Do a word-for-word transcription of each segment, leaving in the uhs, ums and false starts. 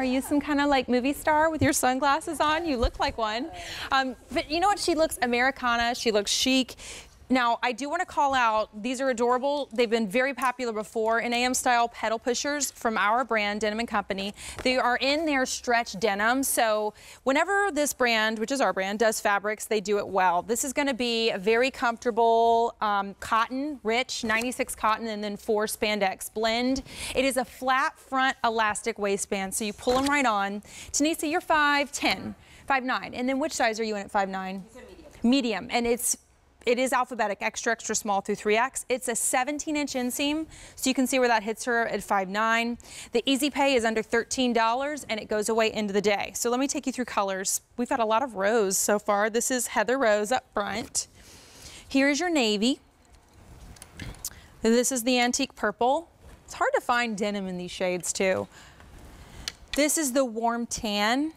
Are you some kind of like movie star with your sunglasses on? You look like one. Um, but you know what? She looks Americana. She looks chic. Now, I do want to call out, these are adorable. They've been very popular before in A M style pedal pushers from our brand, Denim and Company. They are in their stretch denim. So whenever this brand, which is our brand, does fabrics, they do it well. This is going to be a very comfortable um, cotton, rich, ninety-six cotton, and then four spandex blend. It is a flat front elastic waistband, so you pull them right on. Tanisha, you're five ten, five nine. And then which size are you in at five nine? Medium. Medium, and it's It is alphabetic, extra, extra small through three X. It's a seventeen inch inseam, so you can see where that hits her at five nine. The easy pay is under thirteen dollars, and it goes away into the day. So let me take you through colors. We've got a lot of rose so far. This is Heather Rose up front. Here's your navy. This is the antique purple. It's hard to find denim in these shades, too. This is the warm tan.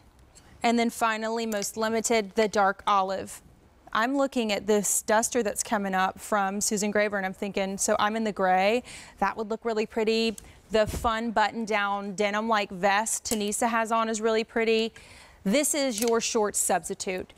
And then finally, most limited, the dark olive. I'm looking at this duster that's coming up from Susan Graver, and I'm thinking, so I'm in the gray. That would look really pretty. The fun button-down denim-like vest Tanisha has on is really pretty. This is your short substitute.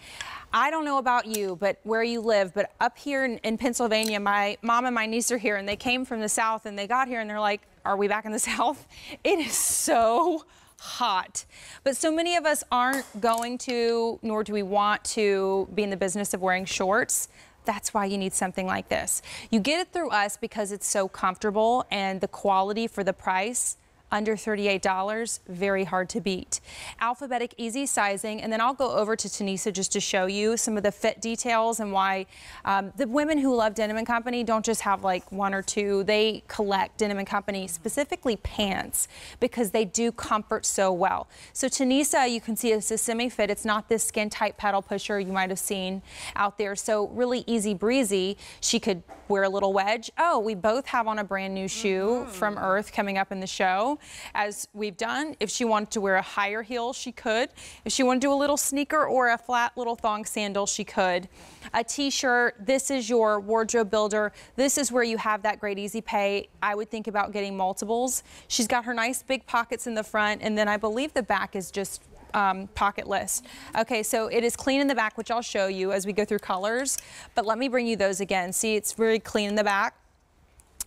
I don't know about you, but where you live, but up here in, in Pennsylvania, my mom and my niece are here, and they came from the South, and they got here, and they're like, are we back in the South? It is so hot. But so many of us aren't going to, nor do we want to, be in the business of wearing shorts. That's why you need something like this. You get it through us because it's so comfortable, and the quality for the price, under thirty-eight dollars, very hard to beat. Alphabetic easy sizing, and then I'll go over to Tanisha just to show you some of the fit details and why um, the women who love Denim and Company don't just have like one or two. They collect Denim and Company, specifically pants, because they do comfort so well. So Tanisha, you can see it's a semi-fit. It's not this skin-tight pedal pusher you might have seen out there. So really easy breezy. She could wear a little wedge. Oh, we both have on a brand new shoe mm-hmm. from Earth coming up in the show, as we've done. If she wanted to wear a higher heel, she could. If she wanted to do a little sneaker or a flat little thong sandal, she could. A t-shirt, this is your wardrobe builder. This is where you have that great easy pay. I would think about getting multiples. She's got her nice big pockets in the front, and then I believe the back is just Um, pocketless. Okay, so it is clean in the back, which I'll show you as we go through colors, but let me bring you those again. See, it's very clean in the back.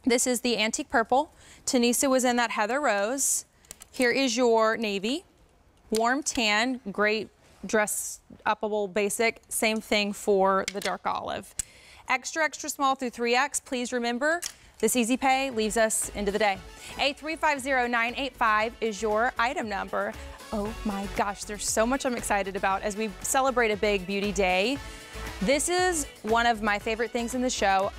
This is the antique purple. Tanisha was in that Heather Rose. Here is your navy, warm tan, great dress-upable basic. Same thing for the dark olive. Extra, extra small through three X, please remember, this easy pay leaves us into the day. A three five zero nine eight five is your item number. Oh my gosh, there's so much I'm excited about as we celebrate a big beauty day. This is one of my favorite things in the show.